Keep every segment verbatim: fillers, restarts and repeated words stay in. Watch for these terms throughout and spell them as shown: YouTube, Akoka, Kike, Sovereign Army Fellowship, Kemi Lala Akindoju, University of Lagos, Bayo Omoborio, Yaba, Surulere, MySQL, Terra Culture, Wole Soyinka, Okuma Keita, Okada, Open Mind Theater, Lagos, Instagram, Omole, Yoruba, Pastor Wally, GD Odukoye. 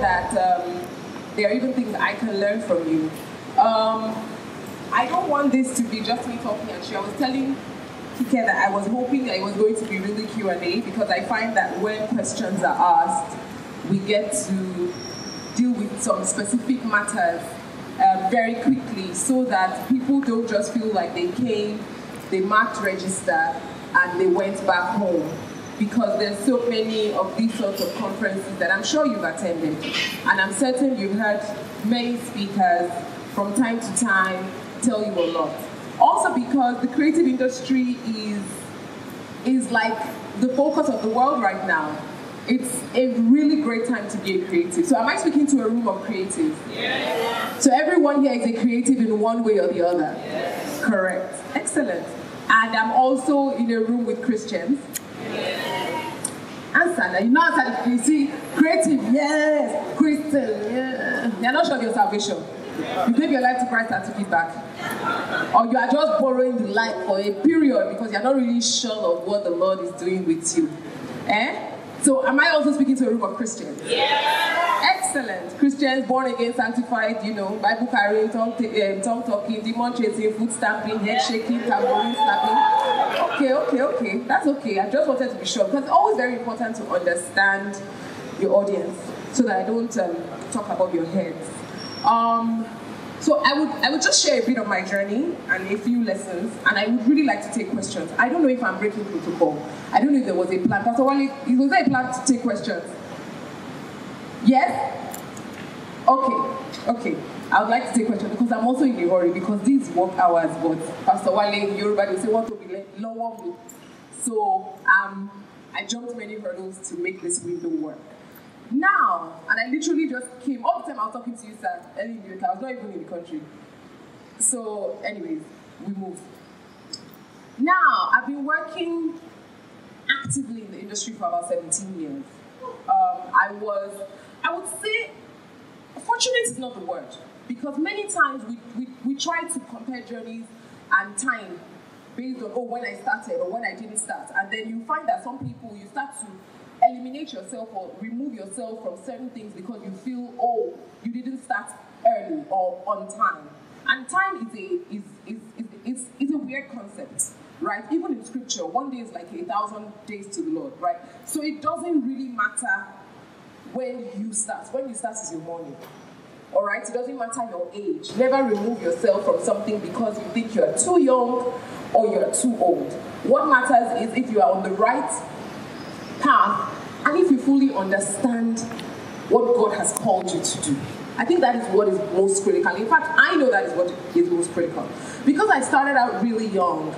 that um, there are even things I can learn from you. Um, I don't want this to be just me talking and she. I was telling Kike that I was hoping I was going to be really Q and A, because I find that when questions are asked, we get to deal with some specific matters uh, very quickly, so that people don't just feel like they came, they marked register, and they went back home. Because there's so many of these sorts of conferences that I'm sure you've attended. And I'm certain you've heard many speakers from time to time tell you a lot. Also because the creative industry is, is like the focus of the world right now. It's a really great time to be a creative. So am I speaking to a room of creatives? Yes. So everyone here is a creative in one way or the other? Yes. Correct. Excellent. And I'm also in a room with Christians. Yes. Answer that. You know, answer that. You see, creative, yes. Christian, yes. You're not sure of your salvation. You gave your life to Christ and took it back. Or you are just borrowing the life for a period because you're not really sure of what the Lord is doing with you. Eh? So am I also speaking to a room of Christians? Yes. Excellent. Christians, born again, sanctified, you know, Bible carrying, tongue, um, tongue talking, demon chasing, foot stamping, head shaking, tambourine slapping. Okay, okay, okay. That's okay. I just wanted to be sure, because it's always very important to understand your audience so that I don't um, talk above your heads. Um, so I would, I would just share a bit of my journey and a few lessons, and I would really like to take questions. I don't know if I'm breaking protocol. I don't know if there was a plan. Pastor Wally, was there a plan to take questions? Yes? Okay, okay. I would like to take questions because I'm also in a hurry, because these work hours, but Pastor Wally in Yoruba, they say, what to be long. So um, I jumped many hurdles to make this window work. Now, and I literally just came, all the time I was talking to you, sir, early in the week, I was not even in the country. So, anyways, we moved. Now, I've been working actively in the industry for about seventeen years. Um, I was, I would say, fortunate is not the word, because many times we, we, we try to compare journeys and time based on, oh, when I started or when I didn't start. And then you find that some people, you start to eliminate yourself or remove yourself from certain things because you feel, oh, you didn't start early or on time. And time is a, is, is, is, is, is a weird concept, right? Even in scripture, one day is like a thousand days to the Lord, right? So it doesn't really matter when you start. When you start is your morning, all right? It doesn't matter your age. Never remove yourself from something because you think you're too young or you're too old. What matters is if you are on the right path, and if you fully understand what God has called you to do. I think that is what is most critical. In fact, I know that is what is most critical. Because I started out really young,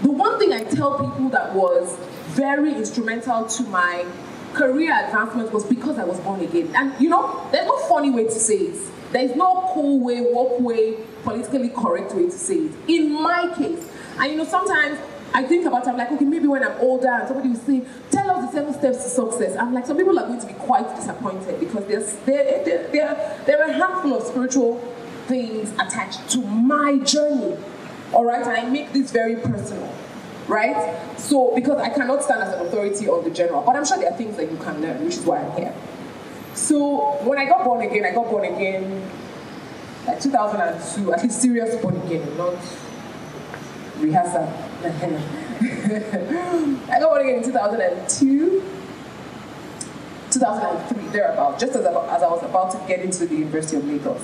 the one thing I tell people that was very instrumental to my career advancement was because I was born again. And you know, there's no funny way to say it. There's no cool way, woke way, politically correct way to say it. In my case, and you know, sometimes I think about it, I'm like, okay, maybe when I'm older and somebody will say, tell us the seven steps to success. I'm like, some people are going to be quite disappointed because there's, there, there, there, there are a handful of spiritual things attached to my journey, all right? And I make this very personal, right? So, because I cannot stand as an authority on the general, but I'm sure there are things that you can learn, which is why I'm here. So, when I got born again, I got born again like two thousand two, at least serious born again, not rehearsal. I got born again in two thousand two, two thousand three, thereabout, just as I, as I was about to get into the University of Lagos.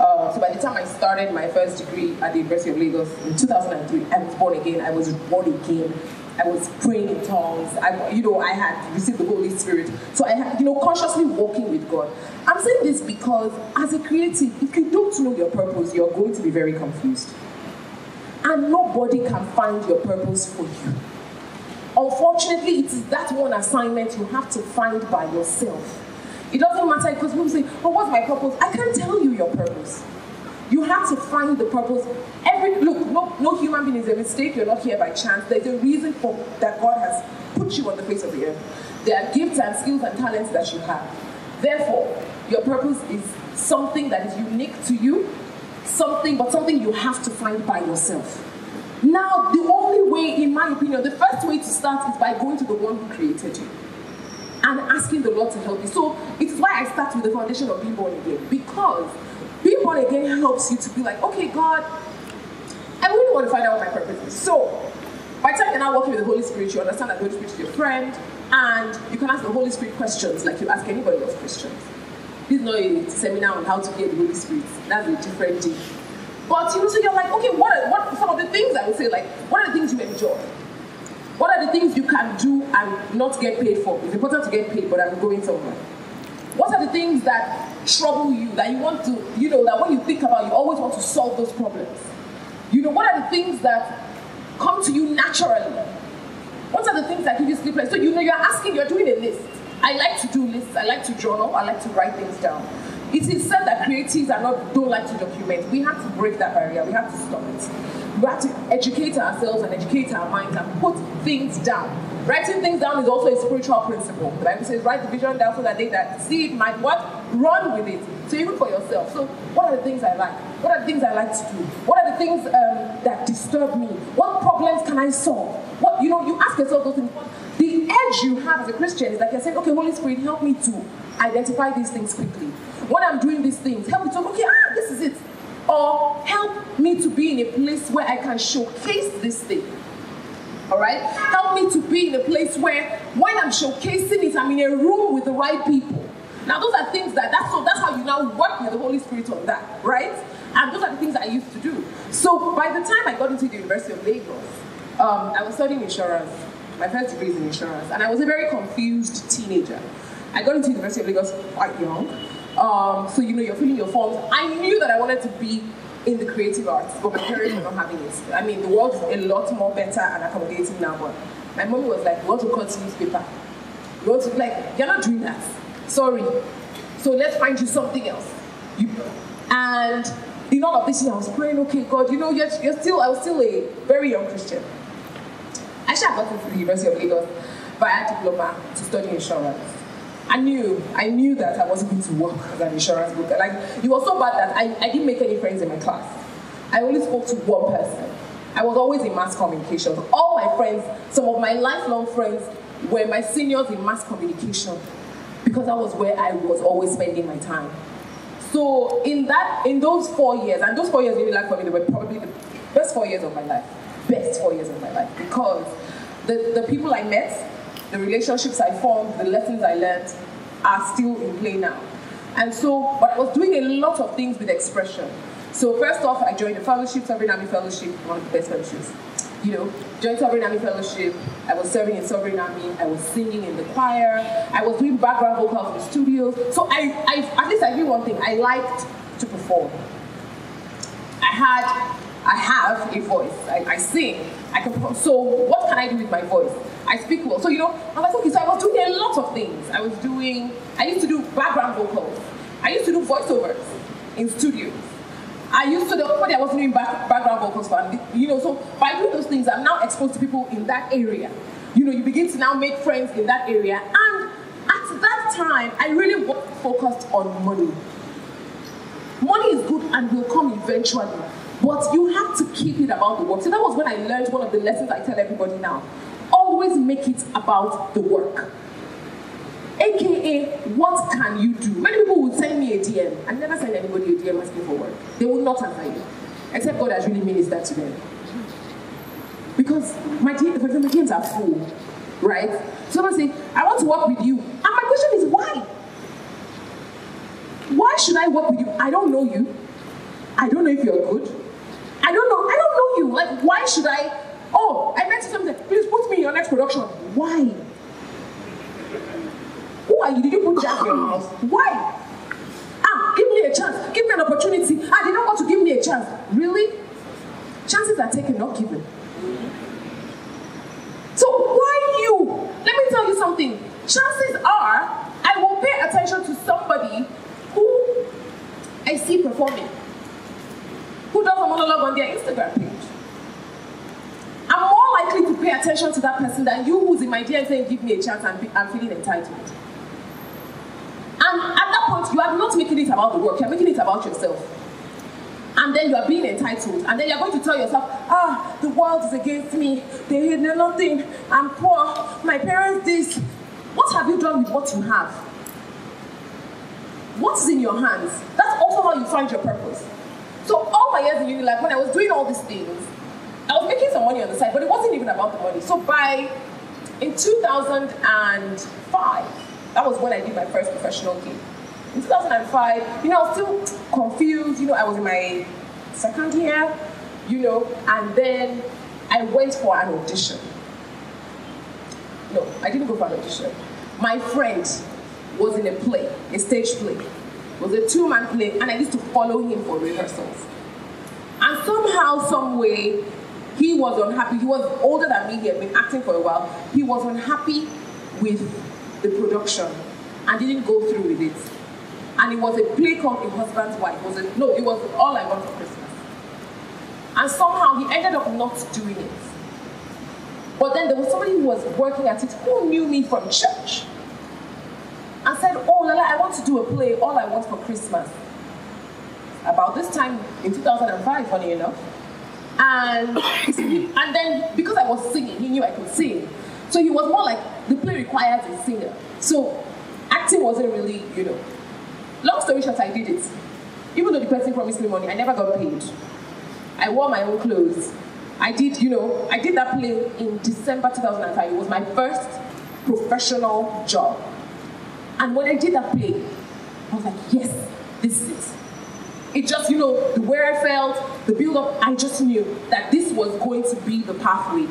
Uh, so by the time I started my first degree at the University of Lagos in two thousand three, I was born again, I was born again, I was praying in tongues, I, you know, I had received the Holy Spirit. So I had, you know, consciously walking with God. I'm saying this because as a creative, if you don't know your purpose, you're going to be very confused. And nobody can find your purpose for you. Unfortunately, it is that one assignment you have to find by yourself. It doesn't matter because people say, oh, what's my purpose? I can't tell you your purpose. You have to find the purpose. Every Look, no, no human being is a mistake. You're not here by chance. There's a reason for that God has put you on the face of the earth. There are gifts and skills and talents that you have. Therefore, your purpose is something that is unique to you, something, but something you have to find by yourself. Now, the only way, in my opinion, the first way to start is by going to the one who created you. and asking the Lord to help you. So it is why I start with the foundation of being born again, because being born again helps you to be like, okay, God, I really want to find out what my purpose is. So by the time you're now working with the Holy Spirit, you understand that the Holy Spirit is your friend, and you can ask the Holy Spirit questions like you ask anybody else questions. This is not a seminar on how to get the Holy Spirit. That's a different thing. But you know, so you're like, okay, what are what some of the things I would say, like, what are the things you enjoy? What are the things you can do and not get paid for? It's important to get paid, but I'm going somewhere. What are the things that trouble you, that you want to, you know, that when you think about, you always want to solve those problems? You know, what are the things that come to you naturally? What are the things that give you sleepless? So, you know, you're asking, you're doing a list. I like to do lists, I like to journal, I like to write things down. It is said that creatives are not, don't like to document. We have to break that barrier. We have to stop it. We have to educate ourselves and educate our minds and put things down. Writing things down is also a spiritual principle. The Bible says, write the vision down so that they that see it might what? Run with it. So even for yourself. So what are the things I like? What are the things I like to do? What are the things um, that disturb me? What problems can I solve? What, you know, you ask yourself those things. The edge you have as a Christian is like you're saying, okay, Holy Spirit, help me to identify these things quickly. When I'm doing these things, help me to, okay, ah, this is it. Or help me to be in a place where I can showcase this thing. All right? Help me to be in a place where when I'm showcasing it, I'm in a room with the right people. Now, those are things that, that's, so that's how you now work with the Holy Spirit on that, right? And those are the things that I used to do. So by the time I got into the University of Lagos, um, I was studying insurance. My first degree is in insurance. And I was a very confused teenager. I got into the University of Lagos quite young. Um, so, you know, you're filling your forms. I knew that I wanted to be in the creative arts, but my parents were not having it. I mean, the world is a lot more better and accommodating now, but my mommy was like, you want to cut newspaper? You want to, like, you're not doing that. Sorry. So let's find you something else. You, and in all of this, I was praying, okay, God, you know, you're, you're still, I was still a very young Christian. I should have gotten to the University of Lagos via diploma to study insurance. I knew, I knew that I wasn't going to work as an insurance broker. Like, it was so bad that I, I didn't make any friends in my class. I only spoke to one person. I was always in mass communications. All my friends, some of my lifelong friends, were my seniors in mass communication, because that was where I was always spending my time. So in that, in those four years, and those four years really like for me, they were probably the best four years of my life. Best four years of my life, because the, the people I met, the relationships I formed, the lessons I learned are still in play now. And so, but I was doing a lot of things with expression. So first off, I joined a fellowship, Sovereign Army Fellowship, one of the best fellowships. You know, joined Sovereign Army Fellowship, I was serving in Sovereign Army, I was singing in the choir, I was doing background vocals in the studio. So I, I, at least I knew one thing, I liked to perform. I had, I have a voice, I, I sing, I can perform. So what can I do with my voice? I speak well. So, you know, I was like, okay, so I was doing a lot of things. I was doing, I used to do background vocals. I used to do voiceovers in studios. I used to do, I was doing back, background vocals for, you know, so by doing those things, I'm now exposed to people in that area. You know, you begin to now make friends in that area. And at that time, I really wasn't focused on money. Money is good and will come eventually, but you have to keep it about the work. So that was when I learned one of the lessons I tell everybody now. Always make it about the work. A K A, what can you do? Many people would send me a D M. I never send anybody a D M asking for work. They will not answer you. Except God has really ministered to them. Because my D Ms, for example, my D Ms are full, right? Someone say, I want to work with you. And my question is, why? Why should I work with you? I don't know you. I don't know if you're good. I don't know. I don't know you. Like, why should I? Oh, I meant something. Please put me in your next production. Why? Who are you? Did you put Jack in your house? Why? Ah, give me a chance. Give me an opportunity. Ah, they don't want to give me a chance. Really? Chances are taken, not given. So why you? Let me tell you something. Chances are, I will pay attention to somebody who I see performing, who does a monologue on their Instagram page. I'm more likely to pay attention to that person than you who's in my D M saying, give me a chance, and I'm feeling entitled. And at that point, you are not making it about the work, you're making it about yourself. And then you are being entitled, and then you're going to tell yourself, ah, the world is against me, they hate nothing, I'm poor, my parents this. What have you done with what you have? What's in your hands? That's also how you find your purpose. So all my years in uni life, when I was doing all these things, I was making some money on the side, but it wasn't even about the money. So by, in two thousand five, that was when I did my first professional gig. In two thousand five, you know, I was still confused. You know, I was in my second year, you know, and then I went for an audition. No, I didn't go for an audition. My friend was in a play, a stage play. It was a two-man play, and I used to follow him for rehearsals. And somehow, some way, he was unhappy. He was older than me. He had been acting for a while. He was unhappy with the production and didn't go through with it. And it was a play called A Husband's Wife. It was a, no, it was All I Want for Christmas. And somehow he ended up not doing it. But then there was somebody who was working at it who knew me from church and said, "Oh, Lala, I want to do a play, All I Want for Christmas." About this time in two thousand five, funny enough. And, and then because I was singing, he knew I could sing. So he was more like, the play requires a singer. So acting wasn't really, you know. Long story short, I did it. Even though the person promised me money, I never got paid. I wore my own clothes. I did, you know, I did that play in December two thousand five. It was my first professional job. And when I did that play, I was like, yes, this is it. It just, you know, the way I felt, the build-up, I just knew that this was going to be the pathway.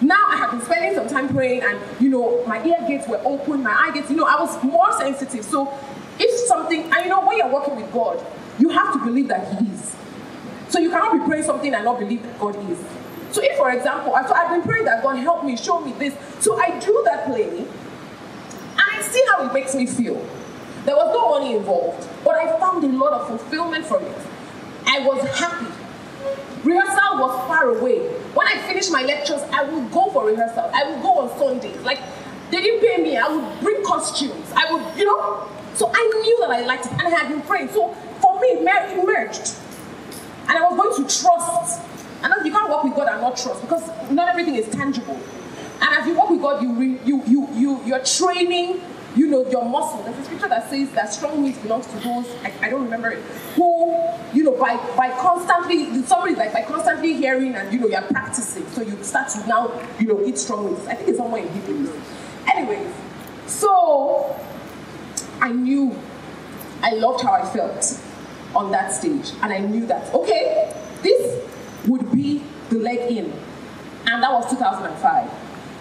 Now I have been spending some time praying and, you know, my ear gates were open, my eye gates, you know, I was more sensitive. So if something, and you know, when you're working with God, you have to believe that He is. So you cannot be praying something and not believe that God is. So if, for example, I've, I've been praying that God help me, show me this. So I do that play, and I see how it makes me feel. There was no money involved, but I found a lot of fulfillment from it. I was happy. Rehearsal was far away. When I finished my lectures, I would go for rehearsal. I would go on Sundays. Like, they didn't pay me. I would bring costumes. I would, you know. So I knew that I liked it, and I had been praying. So for me, it merged. And I was going to trust. And you can't work with God and not trust, because not everything is tangible. And as you work with God, you re, you you you you're training, you know, your muscle. There's a scripture that says that strong meat belongs to those, I, I don't remember it, who, you know, by by constantly, somebody's like by constantly hearing and, you know, you're practicing. So you start to now, you know, eat strong meat. I think it's somewhere in Hebrews. Anyways, so I knew, I loved how I felt on that stage. And I knew that, okay, this would be the leg in. And that was two thousand five.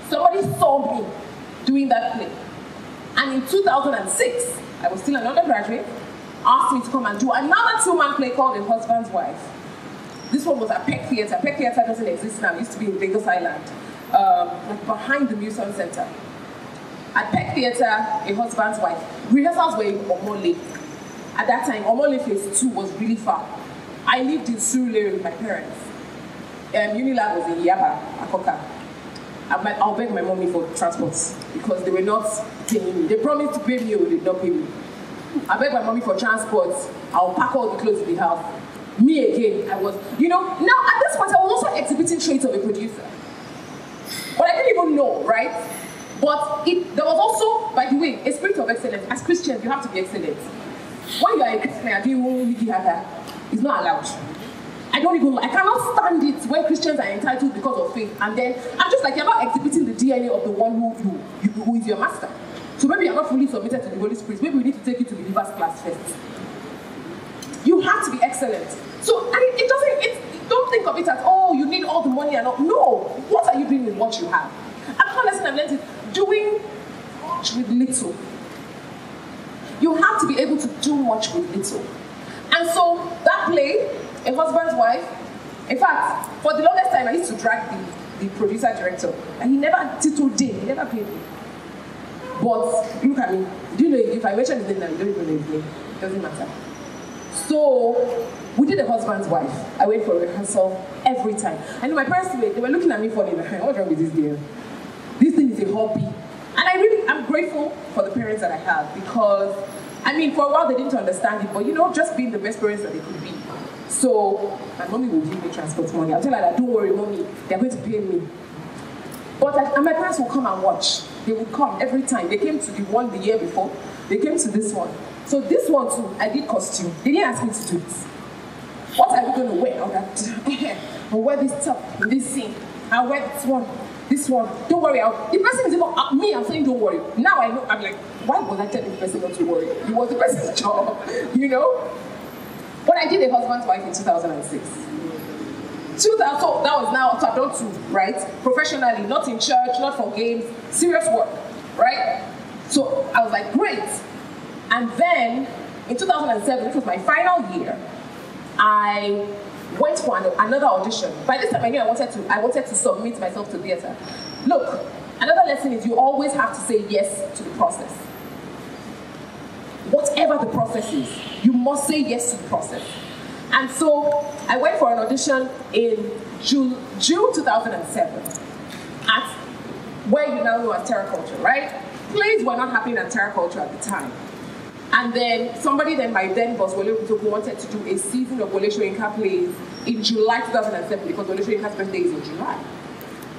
Somebody saw me doing that play. And in two thousand six, I was still an undergraduate, asked me to come and do another two-man play called A Husband's Wife. This one was at Peck Theater. Peck Theater doesn't exist now. It used to be in Lagos Island, um, like behind the Museum Center. At Peck Theater, A Husband's Wife. Rehearsals were in Omole. At that time, Omole Phase two was really far. I lived in Surulere with my parents. Um, Unilag was in Yaba, Akoka. I'll beg my mommy for transports because they were not paying me. They promised to pay me, or they did not pay me. I beg my mommy for transports. I'll pack all the clothes in the house. Me again, I was, you know. Now, at this point, I was also exhibiting traits of a producer. But I didn't even know, right? But it, there was also, by the way, a spirit of excellence. As Christians, you have to be excellent. When you are excellent, it's not allowed. I don't even, I cannot stand it when Christians are entitled because of faith. And then, I'm just like, you're not exhibiting the D N A of the one who, who, who is your master. So maybe you're not fully submitted to the Holy Spirit. Maybe we need to take you to the believers class first. You have to be excellent. So, and it, it doesn't, it, don't think of it as, oh, you need all the money and all. No, what are you doing with what you have? Another lesson I've learned is doing much with little. You have to be able to do much with little. And so, that play, A Husband's Wife. In fact, for the longest time, I used to drag the, the producer-director. And he never, till today, he never paid me. But look at me. Do you know, if I mention his name, I don't even know his name. It doesn't matter. So, we did A Husband's Wife. I went for rehearsal every time. And my parents, they were looking at me funny. What's wrong with this deal? This thing is a hobby. And I really, I'm grateful for the parents that I have. Because, I mean, for a while, they didn't understand it. But, you know, just being the best parents that they could be. So, my mommy will give me transport money. I'll tell her that, don't worry, mommy, they're going to pay me. But I, and my parents will come and watch. They would come every time. They came to the one the year before. They came to this one. So this one too, I did costume. They didn't ask me to do it. What are we going to wear on that? I'll wear this top, this scene. I'll wear this one, this one. Don't worry. I'll, the person is even, uh, me, I'm saying don't worry. Now I know, I'm like, why was I telling the person not to worry? It was the person's job, you know? But I did a husband's wife in two thousand six. So that was now to adulthood, right? Professionally, not in church, not for games, serious work, right? So I was like, great. And then in two thousand seven, which was my final year, I went for an, another audition. By this time, I knew I wanted to, I wanted to submit myself to theater. Look, another lesson is you always have to say yes to the process. Whatever the process is, you must say yes to the process. And so I went for an audition in June, June two thousand seven at where you now know as Terra Culture, right? Plays were not happening at Terra Culture at the time. And then somebody, then my then boss, Wole Soyinka, wanted to do a season of Wole Soyinka plays in July two thousand seven because Wole Soyinka's birthday is in July.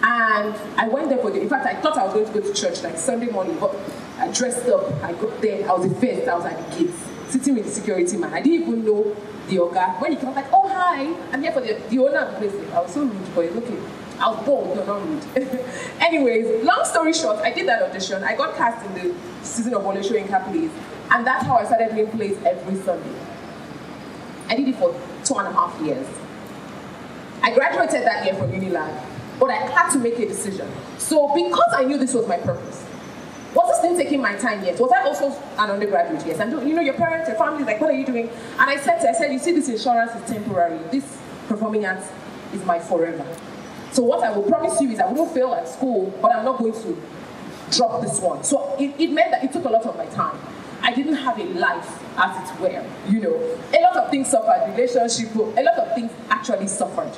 And I went there for the, in fact, I thought I was going to go to church like Sunday morning, but I dressed up, I got there, I was the first, I was at the kids, sitting with the security man. I didn't even know the oga. When he came, I was like, oh, hi, I'm here for the, the owner of the place. I was so rude, but it's okay. I was bold, no, not rude. Anyways, long story short, I did that audition. I got cast in the season of Wole Soyinka plays, and that's how I started doing plays every Sunday. I did it for two and a half years. I graduated that year from Unilag, but I had to make a decision. So because I knew this was my purpose, was this thing taking my time yet? Was I also an undergraduate? Yes. And you know, your parents, your family, like, what are you doing? And I said to, I said, you see, this insurance is temporary. This performing arts is my forever. So what I will promise you is I won't fail at school, but I'm not going to drop this one. So it, it meant that it took a lot of my time. I didn't have a life, as it were, you know. A lot of things suffered, relationship, a lot of things actually suffered.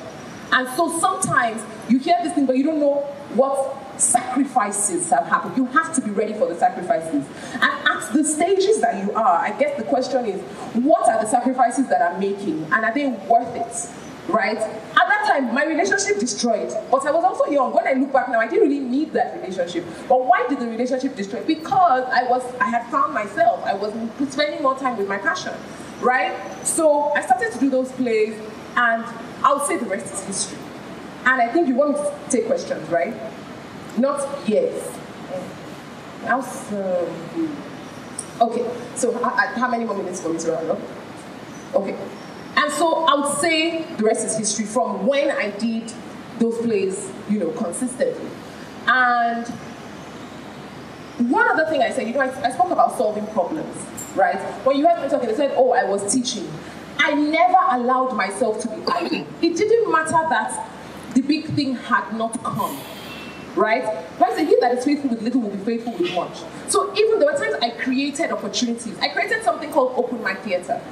And so sometimes you hear this thing, but you don't know what sacrifices have happened. You have to be ready for the sacrifices. And at the stages that you are, I guess the question is, what are the sacrifices that I'm making? And are they worth it, right? At that time, my relationship destroyed, but I was also young. When I look back now, I didn't really need that relationship. But why did the relationship destroy? Because I was, I had found myself. I was spending more time with my passion, right? So I started to do those plays, and I would say the rest is history. And I think you want me to take questions, right? Not yes. How's, um, okay, so how, how many more minutes for me to round up? Okay. And so I would say the rest is history from when I did those plays, you know, consistently. And one other thing I said, you know, I, I spoke about solving problems, right? When you heard me talking, I said, oh, I was teaching. I never allowed myself to be idle. It didn't matter that the big thing had not come, right? But he that is faithful with little will be faithful with much. So even there were times I created opportunities. I created something called Open Mind Theater.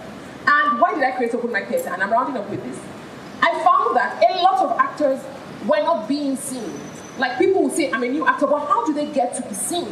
And why did I create Open Mind Theater? And I'm rounding up with this. I found that a lot of actors were not being seen. Like people would say, I'm a new actor, but how do they get to be seen?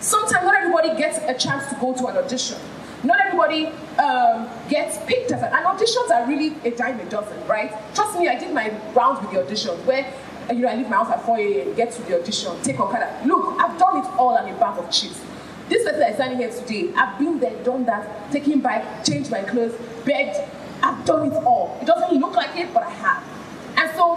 Sometimes not everybody gets a chance to go to an audition. Not everybody um, gets picked as an, and auditions are really a dime a dozen, right? Trust me, I did my rounds with the auditions where, you know, I leave my house at four A M, get to the audition, take Okada. Look, I've done it all on a bag of chips. This person that's standing here today, I've been there, done that, taken back, changed my clothes, begged. I've done it all. It doesn't look like it, but I have. And so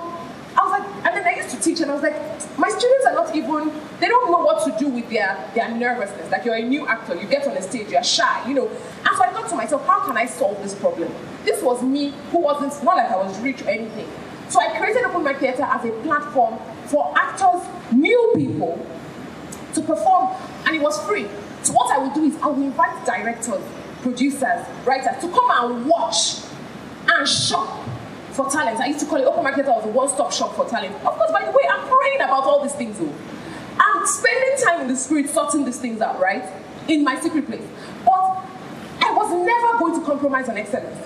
I was like, and then I used to teach, and I was like, my students are not even, they don't know what to do with their, their nervousness. Like, you're a new actor, you get on the stage, you're shy, you know. And so I thought to myself, how can I solve this problem? This was me who wasn't, not like I was rich or anything. So I created Open Mind Theater as a platform for actors, new people, to perform, and it was free. So what I would do is I would invite directors, producers, writers to come and watch and shop for talent. I used to call it Open Mind Theater was a one-stop shop for talent. Of course, by the way, I'm praying about all these things though. I'm spending time in the spirit sorting these things out, right? In my secret place. But I was never going to compromise on excellence.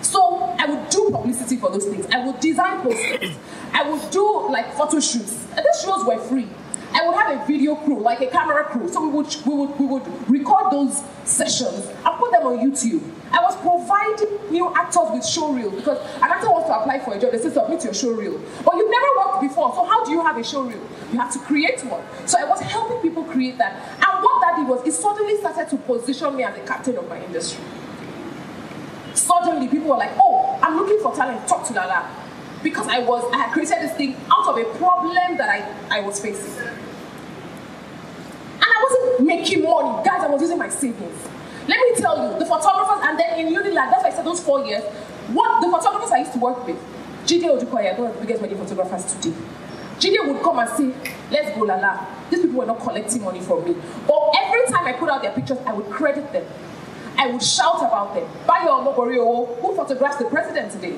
So I would do publicity for those things. I would design posters. I would do like photo shoots. And those shows were free. I would have have a video crew, like a camera crew, so we would, we would, we would record those sessions and put them on YouTube. I was providing new actors with showreel, because an actor wants to apply for a job, they say submit your showreel. But you've never worked before, so how do you have a showreel? You have to create one. So I was helping people create that. And what that did was, it suddenly started to position me as the captain of my industry. Suddenly people were like, oh, I'm looking for talent, talk to Lala. Because I was, I had created this thing out of a problem that I, I was facing. And I wasn't making money. Guys, I was using my savings. Let me tell you, the photographers, and then in Unilag, that's why I said those four years, what the photographers I used to work with, G D Odukoye, one of the biggest wedding photographers today, G D would come and say, let's go Lala. These people were not collecting money from me. But every time I put out their pictures, I would credit them. I would shout about them. Bayo Omoborio, who photographs the president today,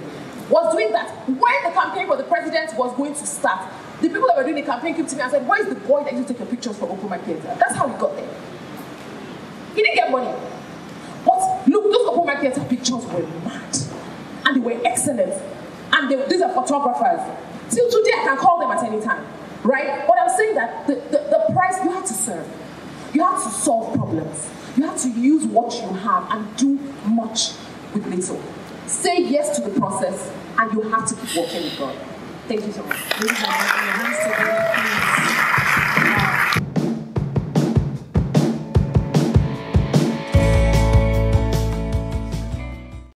was doing that. When the campaign for the president was going to start, the people that were doing the campaign came to me and said, where is the boy that used to take your pictures from Okuma Keita? That's how he got there. He didn't get money. But look, those Okuma Keita pictures were mad. And they were excellent. And they, these are photographers. Till today, I can call them at any time, right? But I'm saying that the, the, the price, you have to serve. You have to solve problems. You have to use what you have and do much with little. Say yes to the process, and you have to keep working with God. Thank you so much.